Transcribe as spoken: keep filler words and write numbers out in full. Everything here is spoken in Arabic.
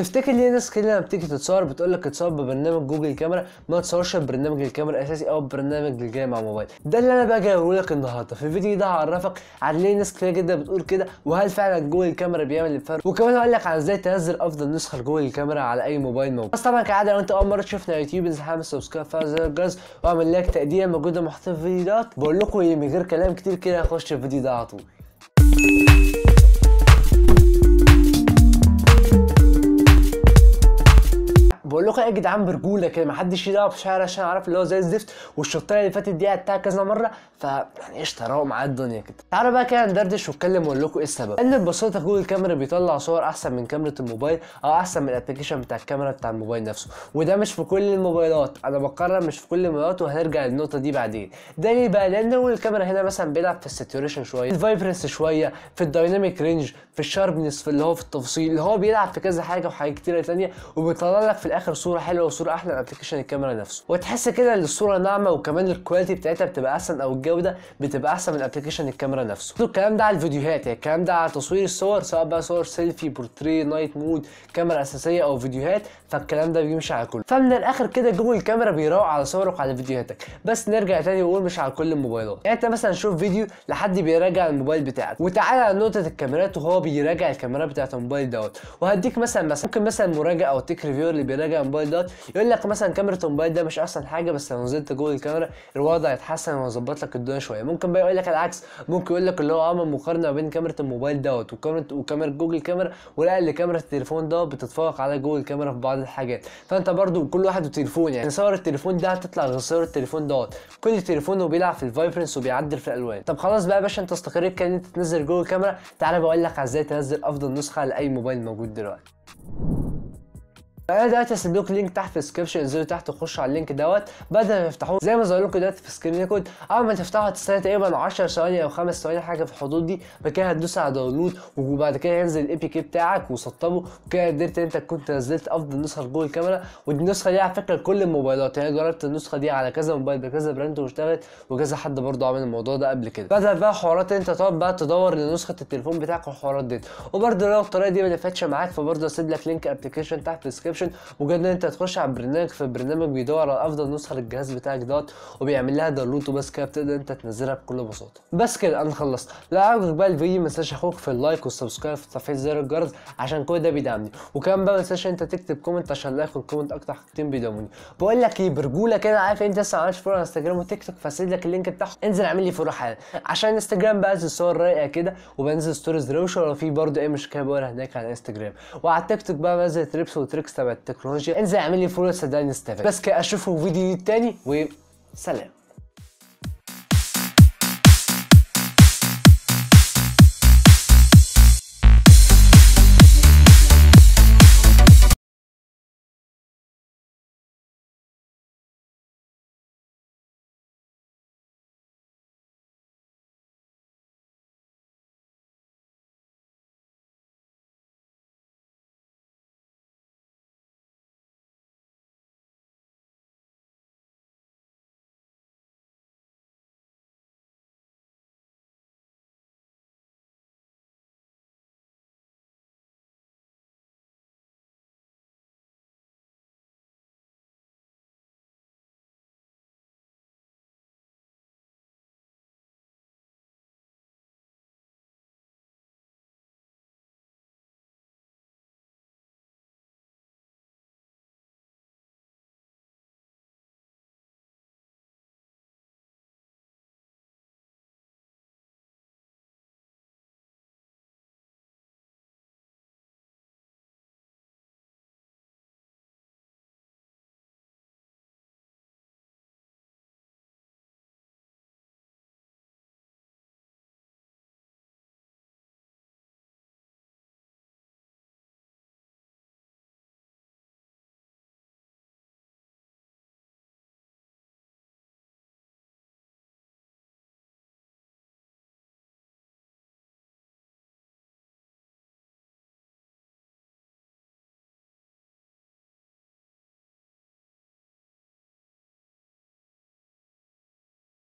تفتكر ليه ناس كتير لما بتيجي تتصور بتقول لك اتصور ببرنامج جوجل كاميرا ما تصورش ببرنامج الكاميرا الاساسي او ببرنامج اللي جاي مع موبايل؟ ده اللي انا بقى جاي اقوله لك النهارده في الفيديو ده. هعرفك عن ليه ناس كتير جدا بتقول كده، وهل فعلا جوجل كاميرا بيعمل الفرق، وكمان هقول لك عن ازاي تنزل افضل نسخه لجوجل كاميرا على اي موبايل موجود. بس طبعا كعاده لو انت اول مره تشوفنا على يوتيوب انزل اعمل سبسكرايب فعل زر الجرس واعمل لايك تقدير موجوده محطوطه في الفيديوهات. بقول لكم من غير كلام كتير كده هخش الفيديو ده على طول. بقول لكم يا جدعان برجوله كده محدش يدعوا بشعر عشان عارف اللي هو زي الزفت، والشطاره اللي فاتت دي قعدتها كذا مره، ف يعني قشطه راقوا معايا الدنيا كده. تعالوا بقى كده ندردش واتكلم واقول لكم ايه السبب. ان ببساطه جوجل كاميرا بيطلع صور احسن من كاميرا الموبايل او احسن من الابلكيشن بتاع الكاميرا بتاع الموبايل نفسه، وده مش في كل الموبايلات، انا بقرر مش في كل الموبايلات وهنرجع للنقطه دي بعدين. ده ليه بقى؟ لان الكاميرا هنا مثلا بيلعب في الساتوريشن شويه، في الفايبرنس شويه، في الدايناميك رينج، في الشاربنس، في اللي هو في التفاصيل، اللي هو بيلعب في كذا حاجه وحاجات كتيره ثانيه، وبيطلع لك في الاخر اخر صوره حلوه وصوره احلى من ابلكيشن الكاميرا نفسه، وتحس كده ان الصوره ناعمه وكمان الكواليتي بتاعتها بتبقى احسن او الجوده بتبقى احسن من ابلكيشن الكاميرا نفسه. الكلام ده على الفيديوهات، يعني الكلام ده على تصوير الصور سواء بقى صور سيلفي، بورتريه، نايت مود، كاميرا اساسيه او فيديوهات، فالكلام ده بيمشي على كله. فمن الاخر كده جوجل كاميرا بيراوع على صورك وعلى فيديوهاتك، بس نرجع تاني ونقول مش على كل الموبايلات. يعني انت مثلا شوف فيديو لحد بيراجع الموبايل بتاعك، وتعالى على نقطه الكاميرات وهو بيراجع الكاميرا بتاعت الموبايل دوت، وهديك مثلا مثلا ممكن مثلا مراجع او تيك ريفيور اللي بيراجع الموبايل دوت يقول لك مثلا كاميرا الموبايل ده مش احسن حاجه، بس لو نزلت جوجل كاميرا الوضع هيتحسن وهظبط لك الدنيا شويه. ممكن بقى يقول لك العكس، ممكن يقول لك اللي هو عمل مقارنه بين كاميرا الموبايل دوت وكاميرا وكاميرا جوجل كاميرا، ولقى ان كاميرا التليفون دوت بتتفوق على جوجل كاميرا في بعض الحاجات. فانت برضو كل واحد وتليفون، يعني صور التليفون ده هتطلع غير صور التليفون دوت، كل تليفون وبيلعب في الفايبرنس وبيعدل في الالوان. طب خلاص بقى يا باشا انت استقريت كده ان انت تنزل جوجل كاميرا، تعالى بقول لك ازاي تنزل افضل نسخه لاي موبايل موجود دلوقتي. انا دلوقتي هسيب لكم لينك تحت في الديسكربشن، انزلوا تحت وخشوا على اللينك دوت. بدل ما تفتحوه زي ما ظهر لكم دلوقتي في سكرين كود، اول ما تفتحوا هتستنى تقريبا عشر ثواني او خمس ثواني حاجه في الحدود دي، بعد كده هتدوس على داونلود، وبعد كده هينزل الاي بي كي بتاعك وسطبه، وكده قدرت انت كنت نزلت افضل نسخه لجوجل كاميرا. والنسخه دي على فكره كل الموبايلات، يعني جربت النسخه دي على كذا موبايل بكذا براند واشتغلت، وكذا حد برضه عمل الموضوع ده قبل كده، بدل بقى حوارات انت تقعد بقى تدور لنسخه التليفون بتاعك والحوارات دي. وبرده لو الطريقه دي ما نفعتش معاك فبرده هسيب لك لينك ابلكيشن تحت في مجرد ان انت تخش على البرنامج، فالبرنامج بيدور على افضل نسخه للجهاز بتاعك دوت وبيعمل لها داونلود، وبس كده بتقدر انت تنزلها بكل بساطه. بس كده انا خلصت. لو عجبك بقى الفيديو ما تنساش اخوك في اللايك والسبسكرايب وتفعيل زر الجرس عشان كل ده بيدعمني، وكمان بقى ما تنساش انت تكتب كومنت عشان اللايك والكومنت اكتر حاجتين بيدعموني. بقول لك ايه برجوله كده، عارف انت لسه ما عملتش فولو على انستجرام وتيك توك، فاسيب لك اللينك بتاعهم انزل اعمل لي فولو حالا، عشان انستجرام بنزل صور رايقه كده وبنزل ستوريز روشه، ولو في برده ايه مش كده بقولها هناك على انستجرام، وعلى التيك توك بقى بنزل تريبس وتريكس تبع التكنولوجيا. انزل اعمل لي فولو صدقني استفاد. بس كده اشوفكم في فيديو تاني وسلام.